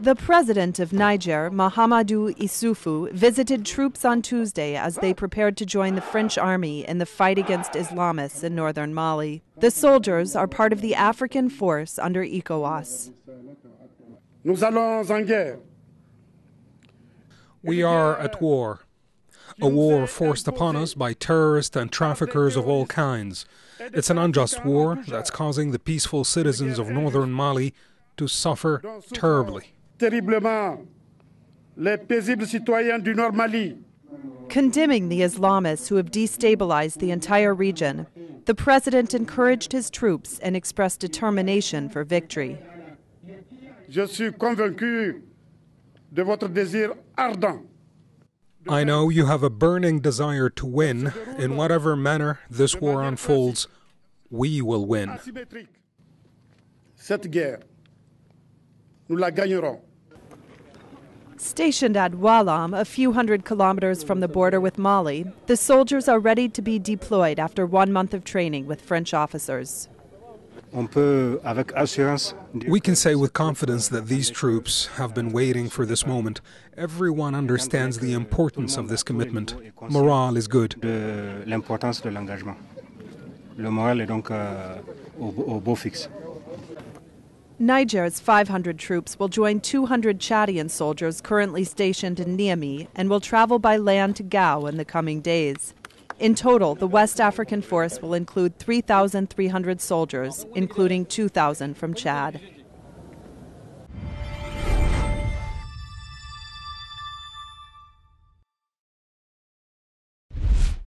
The president of Niger, Mahamadou Issoufou, visited troops on Tuesday as they prepared to join the French army in the fight against Islamists in northern Mali. The soldiers are part of the African force under ECOWAS. We are at war. A war forced upon us by terrorists and traffickers of all kinds. It's an unjust war that's causing the peaceful citizens of northern Mali to suffer terribly. Condemning the Islamists who have destabilized the entire region, the president encouraged his troops and expressed determination for victory. I know you have a burning desire to win. In whatever manner this war unfolds, we will win. Stationed at Walam, a few hundred kilometers from the border with Mali, the soldiers are ready to be deployed after 1 month of training with French officers. We can say with confidence that these troops have been waiting for this moment. Everyone understands the importance of this commitment. Morale is good. Niger's 500 troops will join 200 Chadian soldiers currently stationed in Niamey and will travel by land to Gao in the coming days. In total, the West African force will include 3,300 soldiers, including 2,000 from Chad.